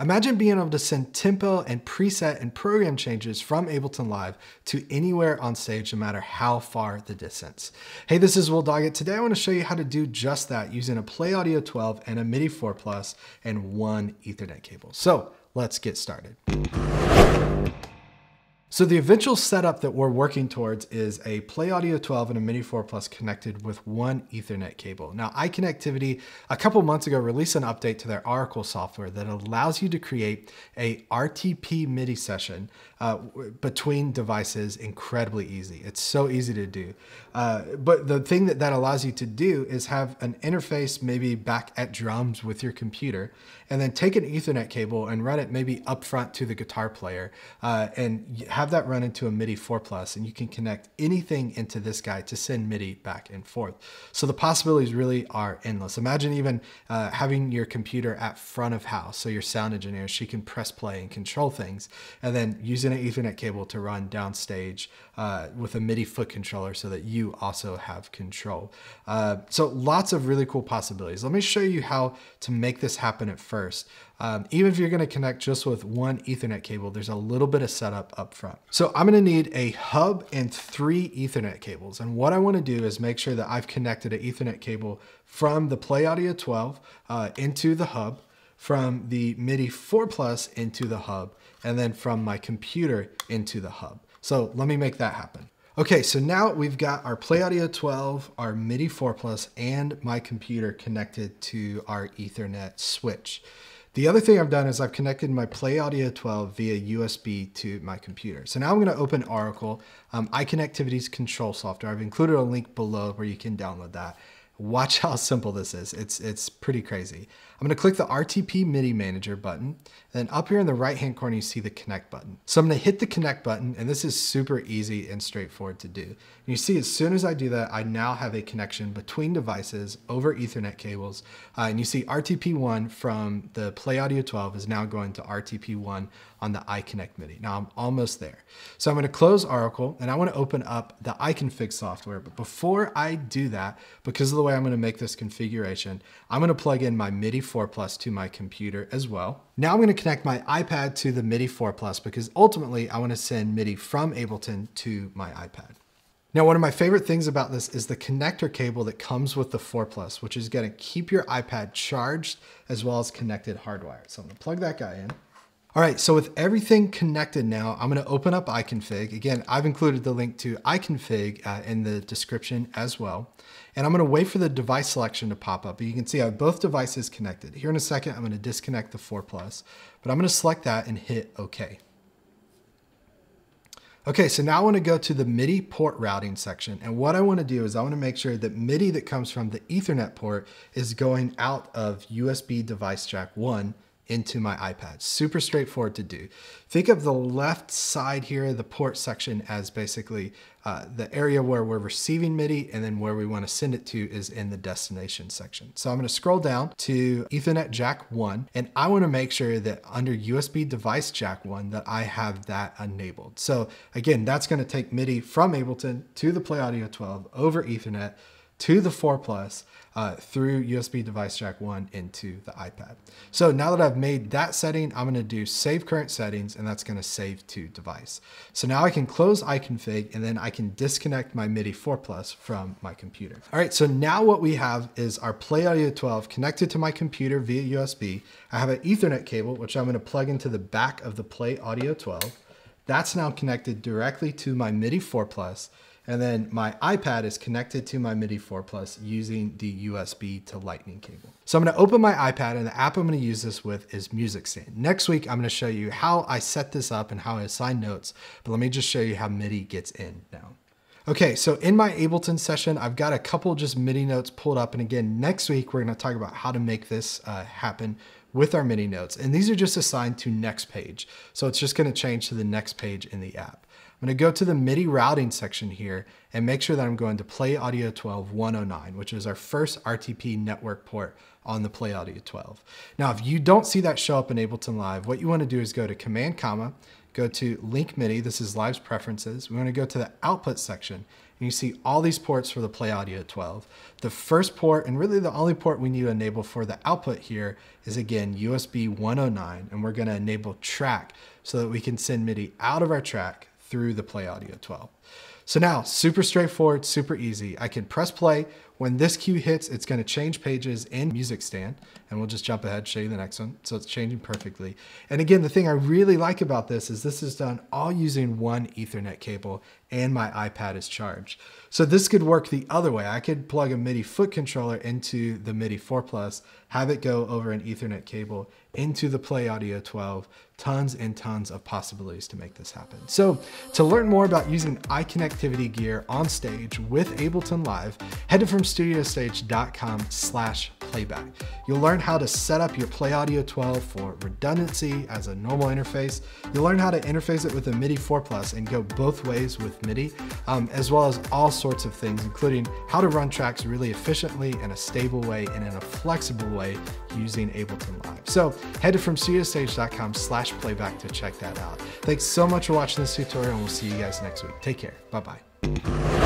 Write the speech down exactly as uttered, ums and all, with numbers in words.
Imagine being able to send tempo and preset and program changes from Ableton Live to anywhere on stage, no matter how far the distance. Hey, this is Will Doggett. Today I want to show you how to do just that using a PlayAudio twelve and a MIDI four plus and one Ethernet cable. So let's get started. So the eventual setup that we're working towards is a PlayAudio twelve and a MIDI four plus connected with one Ethernet cable. Now, iConnectivity, a couple months ago, released an update to their Auracle software that allows you to create a R T P MIDI session uh, between devices incredibly easy. It's so easy to do. Uh, but the thing that that allows you to do is have an interface maybe back at drums with your computer, and then take an Ethernet cable and run it maybe up front to the guitar player uh, and have Have that run into a MIDI four plus, and you can connect anything into this guy to send MIDI back and forth. So the possibilities really are endless. Imagine even uh, having your computer at front of house, so your sound engineer, she can press play and control things, and then using an Ethernet cable to run downstage uh, with a MIDI foot controller so that you also have control. Uh, so lots of really cool possibilities. Let me show you how to make this happen at first. Um, even if you're going to connect just with one Ethernet cable, there's a little bit of setup up front. So I'm going to need a hub and three Ethernet cables. And what I want to do is make sure that I've connected an Ethernet cable from the PlayAudio twelve uh, into the hub, from the MIDI four plus into the hub, and then from my computer into the hub. So let me make that happen. Okay, so now we've got our PlayAudio twelve, our MIDI four plus, and my computer connected to our Ethernet switch. The other thing I've done is I've connected my PlayAudio twelve via U S B to my computer. So now I'm going to open Auracle, um, iConnectivity's control software. I've included a link below where you can download that. Watch how simple this is. It's, it's pretty crazy. I'm going to click the R T P MIDI Manager button. Then up here in the right-hand corner, you see the connect button. So I'm going to hit the connect button, and this is super easy and straightforward to do. And you see, as soon as I do that, I now have a connection between devices over Ethernet cables. Uh, and you see R T P one from the PlayAudio twelve is now going to R T P one on the iConnect MIDI. Now I'm almost there. So I'm going to close Auracle, and I want to open up the iConfig software. But before I do that, because of the way I'm going to make this configuration, I'm going to plug in my MIDI four plus to my computer as well. Now I'm going to connect my iPad to the MIDI four plus because ultimately I want to send MIDI from Ableton to my iPad. Now, one of my favorite things about this is the connector cable that comes with the four plus, which is going to keep your iPad charged as well as connected hardwired. So I'm going to plug that guy in. All right, so with everything connected now, I'm gonna open up iConfig. Again, I've included the link to iConfig uh, in the description as well. And I'm gonna wait for the device selection to pop up. You can see I have both devices connected. Here in a second, I'm gonna disconnect the four plus, but I'm gonna select that and hit okay. Okay, so now I wanna go to the MIDI port routing section. And what I wanna do is I wanna make sure that MIDI that comes from the Ethernet port is going out of U S B device jack one into my iPad. Super straightforward to do. Think of the left side here, the port section, as basically uh, the area where we're receiving MIDI, and then where we want to send it to is in the destination section. So I'm going to scroll down to Ethernet jack one, and I want to make sure that under U S B device jack one that I have that enabled. So again, that's going to take MIDI from Ableton to the PlayAudio twelve over Ethernet to the four plus uh, through U S B device jack one into the iPad. So now that I've made that setting, I'm gonna do save current settings, and that's gonna save to device. So now I can close iConfig, and then I can disconnect my MIDI four plus from my computer. All right, so now what we have is our PlayAudio twelve connected to my computer via U S B. I have an Ethernet cable, which I'm gonna plug into the back of the PlayAudio twelve. That's now connected directly to my MIDI four plus. And then my iPad is connected to my MIDI four plus using the U S B to Lightning cable. So I'm gonna open my iPad, and the app I'm gonna use this with is Music Stand. Next week, I'm gonna show you how I set this up and how I assign notes, but let me just show you how MIDI gets in now. Okay, so in my Ableton session, I've got a couple just MIDI notes pulled up. And again, next week, we're gonna talk about how to make this uh, happen with our MIDI notes. And these are just assigned to next page. So it's just gonna change to the next page in the app. I'm going to go to the MIDI routing section here and make sure that I'm going to PlayAudio twelve one oh nine, which is our first R T P network port on the PlayAudio twelve. Now, if you don't see that show up in Ableton Live, what you want to do is go to Command, comma, go to Link MIDI. This is Live's preferences. We want to go to the output section and you see all these ports for the PlayAudio twelve. The first port, and really the only port we need to enable for the output here, is again U S B one oh nine, and we're going to enable track so that we can send MIDI out of our track through the PlayAudio twelve. So now, super straightforward, super easy. I can press play. When this cue hits, it's going to change pages in Music Stand, and we'll just jump ahead, show you the next one. So it's changing perfectly. And again, the thing I really like about this is this is done all using one Ethernet cable, and my iPad is charged. So this could work the other way. I could plug a MIDI foot controller into the MIDI four plus, have it go over an Ethernet cable into the PlayAudio twelve. Tons and tons of possibilities to make this happen. So to learn more about using iConnectivity gear on stage with Ableton Live, head to from studio stage dot com slash playback. You'll learn how to set up your PlayAudio twelve for redundancy as a normal interface. You'll learn how to interface it with a MIDI four plus and go both ways with MIDI, um, as well as all sorts of things, including how to run tracks really efficiently in a stable way and in a flexible way using Ableton Live. So head to from studio stage dot com slash playback to check that out. Thanks so much for watching this tutorial, and we'll see you guys next week. Take care. Bye-bye.